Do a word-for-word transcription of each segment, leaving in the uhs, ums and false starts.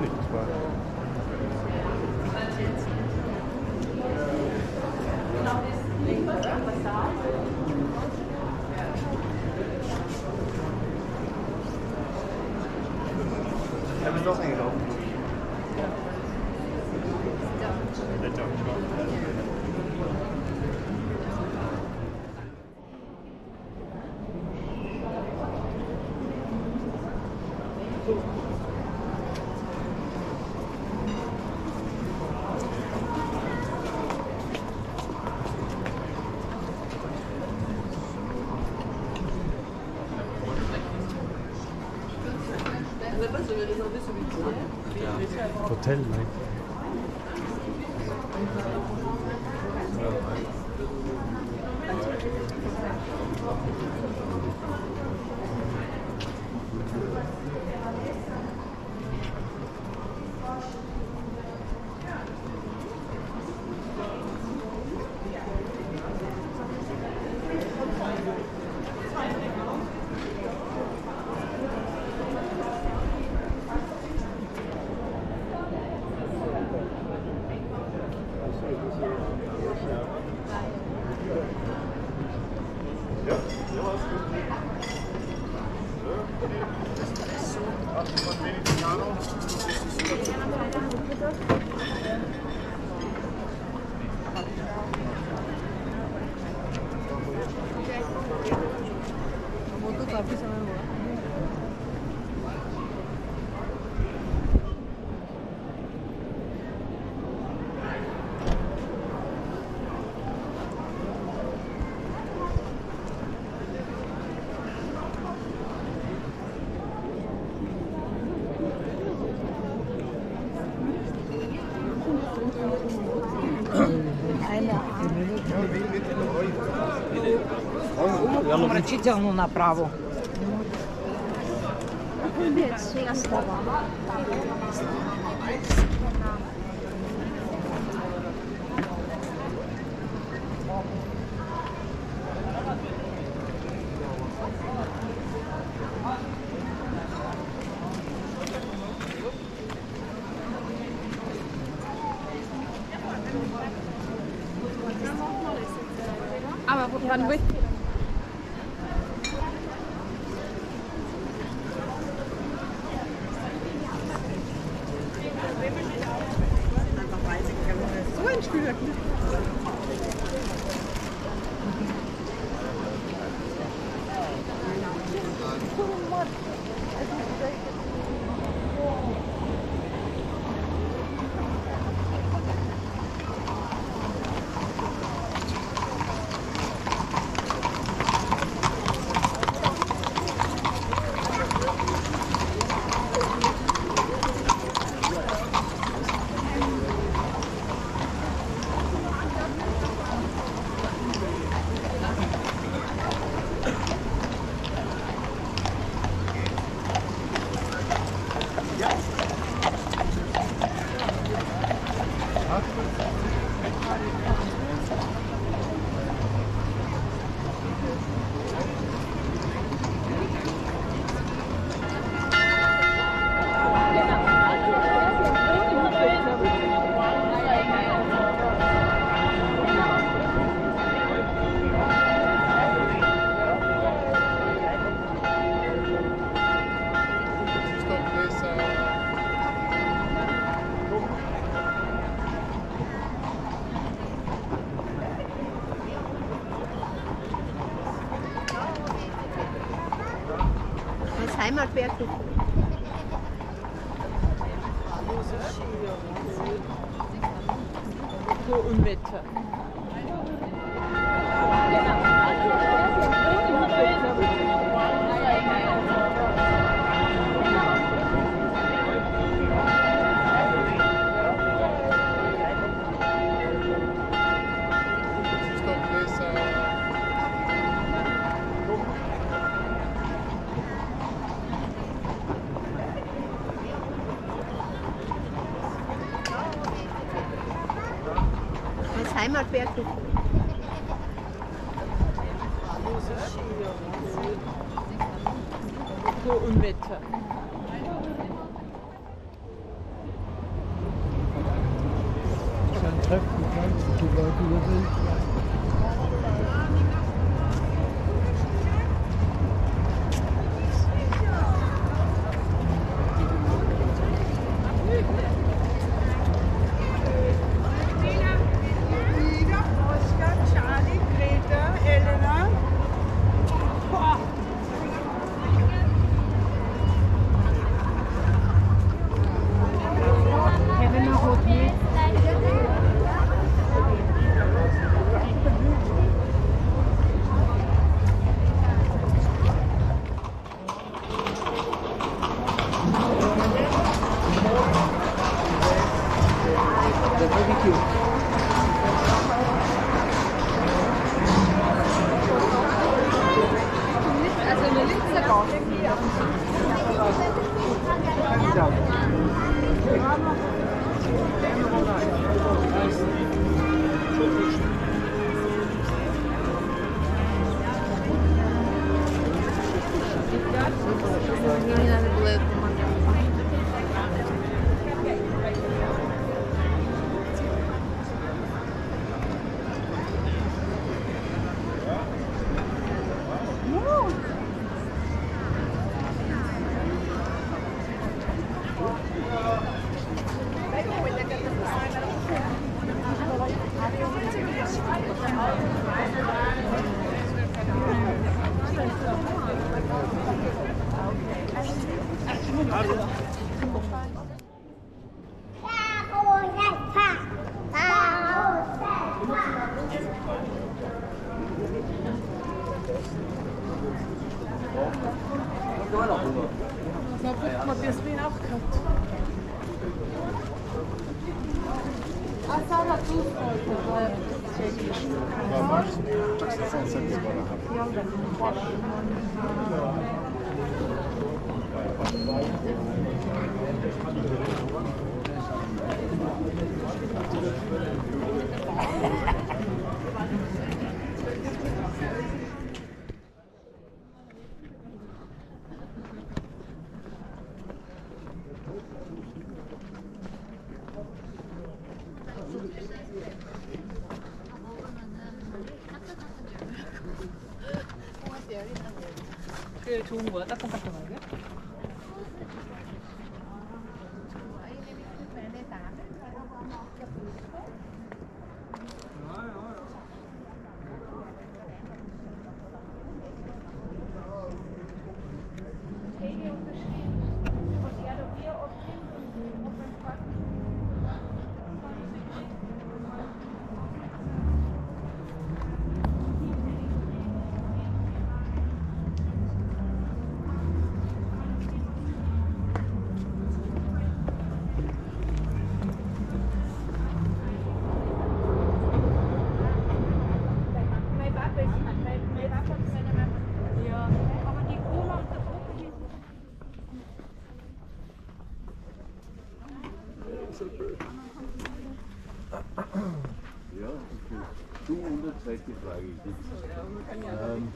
nicht, das war... Ich habe doch eingelaufen. Hotel, like. Значительно направо. Aber wann willst du? Heimatberg. So Unwetter. Heimatberg. So Unwetter. to work with it. 좋은 거야? 따끔따끔하게? Die Frage. Ähm, die haben äh,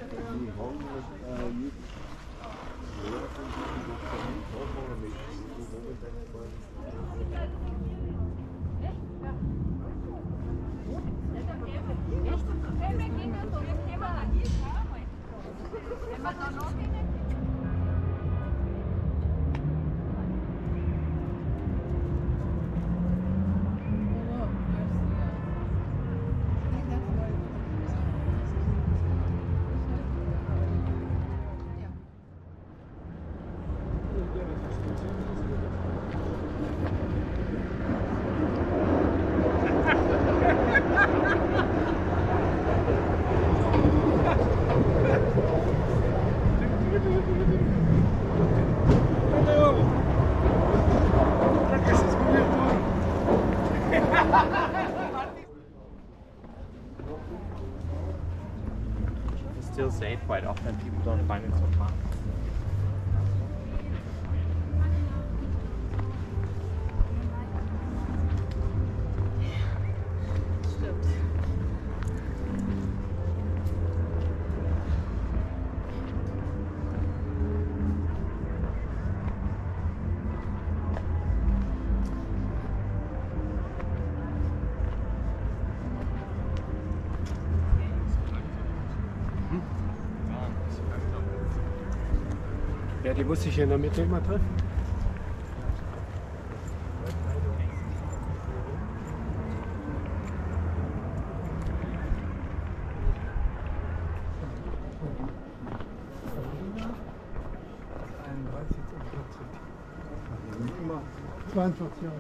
jetzt still safe quite often, people don't find it so far. Ja, die muss ich hier in der Mitte immer treffen. zweiundvierzig Jahre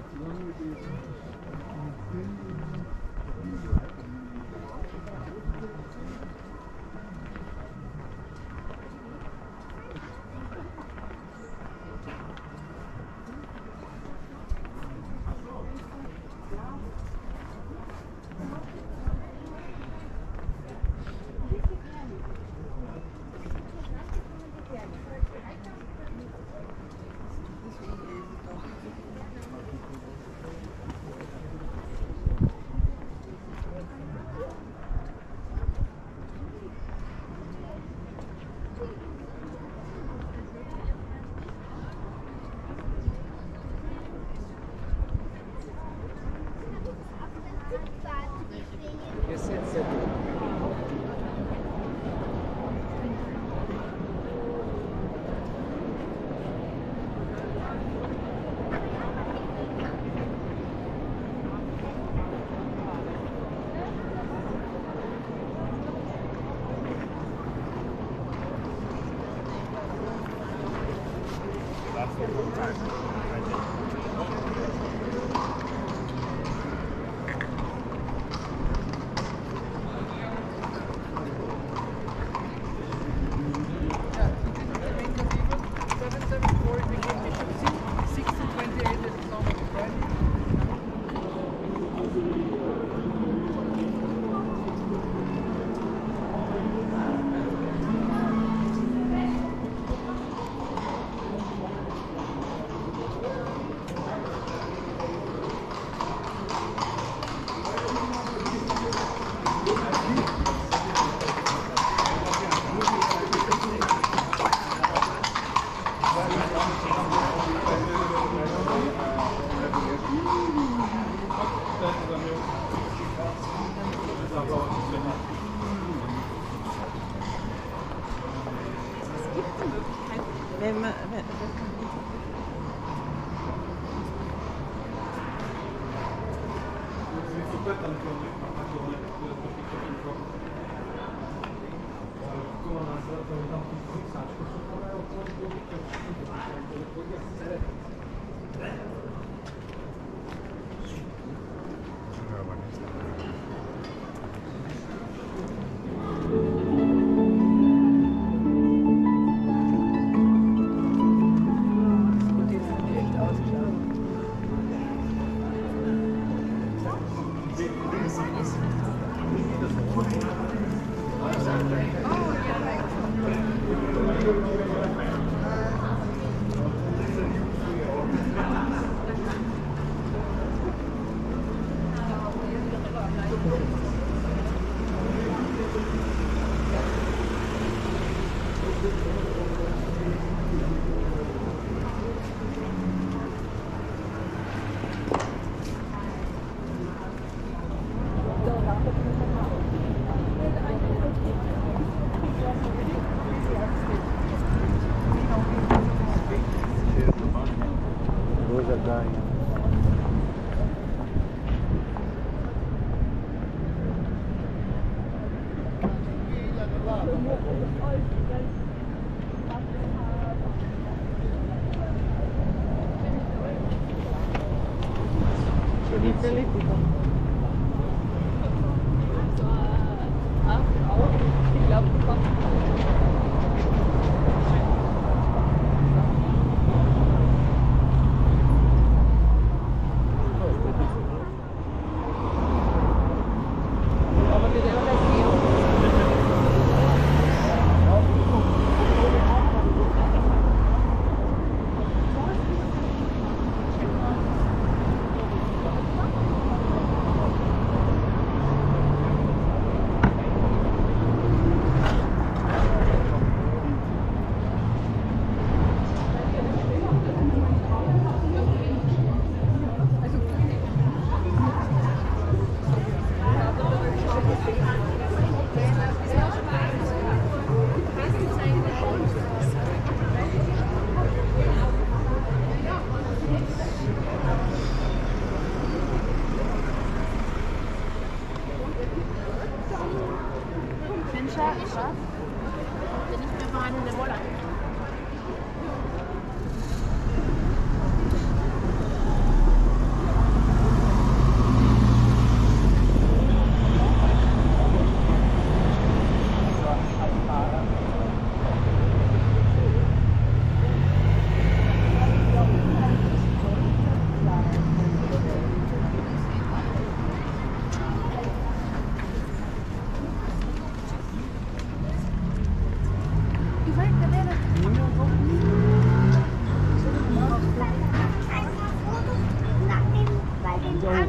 Hola,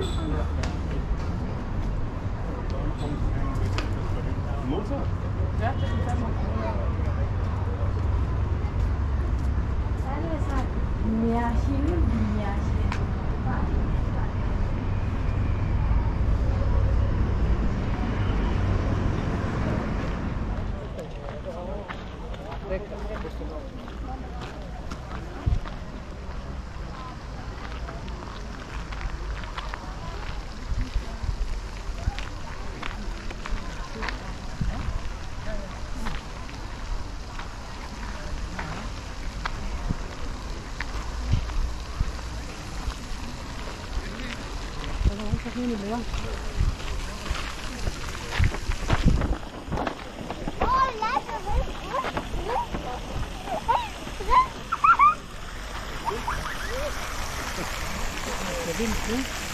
¿qué ves?